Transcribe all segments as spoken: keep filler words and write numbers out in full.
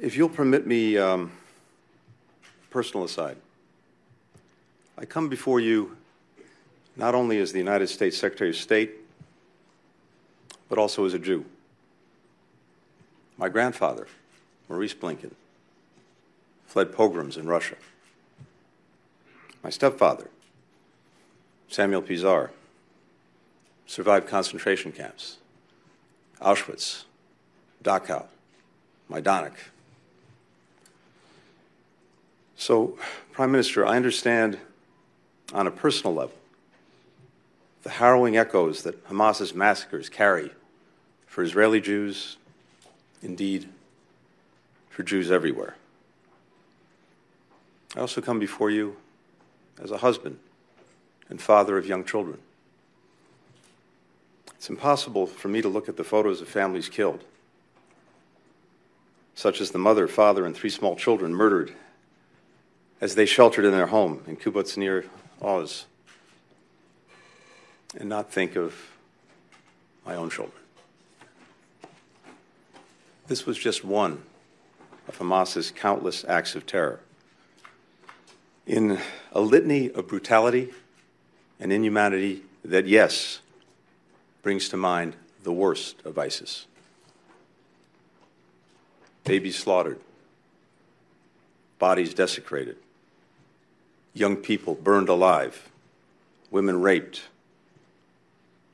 If you'll permit me um, personal aside, I come before you not only as the United States Secretary of State, but also as a Jew. My grandfather, Maurice Blinken, fled pogroms in Russia. My stepfather, Samuel Pizar, survived concentration camps, Auschwitz, Dachau, Majdanek. So, Prime Minister, I understand on a personal level the harrowing echoes that Hamas's massacres carry for Israeli Jews, indeed, for Jews everywhere. I also come before you as a husband and father of young children. It's impossible for me to look at the photos of families killed, such as the mother, father, and three small children murdered as they sheltered in their home in kibbutz near Oz, and not think of my own children. This was just one of Hamas's countless acts of terror. In a litany of brutality and inhumanity that, yes, brings to mind the worst of ISIS. Babies slaughtered, bodies desecrated, young people burned alive, women raped,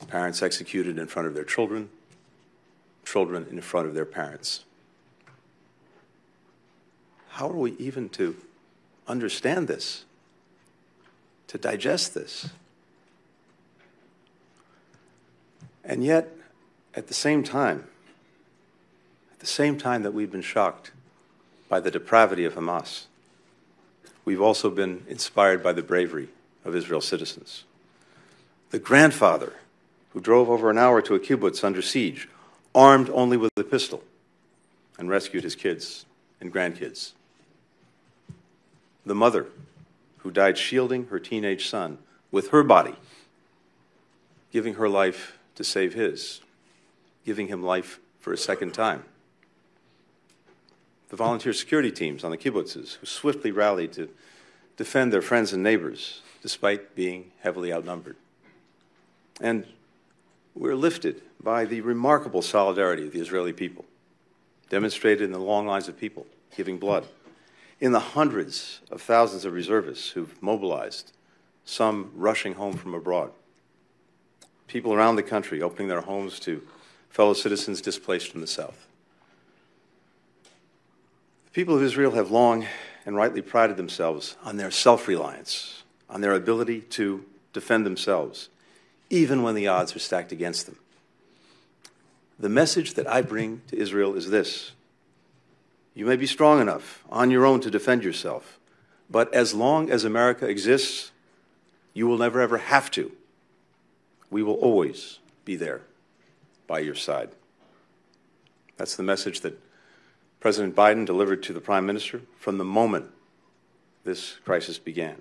parents executed in front of their children, children in front of their parents. How are we even to understand this, to digest this? And yet, at the same time, at the same time that we've been shocked by the depravity of Hamas, we've also been inspired by the bravery of Israel's citizens. The grandfather who drove over an hour to a kibbutz under siege, armed only with a pistol, and rescued his kids and grandkids. The mother who died shielding her teenage son with her body, giving her life to save his, giving him life for a second time. The volunteer security teams on the kibbutzes who swiftly rallied to defend their friends and neighbors despite being heavily outnumbered. And we're lifted by the remarkable solidarity of the Israeli people, demonstrated in the long lines of people giving blood, in the hundreds of thousands of reservists who've mobilized, some rushing home from abroad. People around the country opening their homes to fellow citizens displaced from the South. The people of Israel have long and rightly prided themselves on their self-reliance, on their ability to defend themselves, even when the odds are stacked against them. The message that I bring to Israel is this. You may be strong enough on your own to defend yourself, but as long as America exists, you will never ever have to. We will always be there by your side. That's the message that President Biden delivered to the Prime Minister from the moment this crisis began.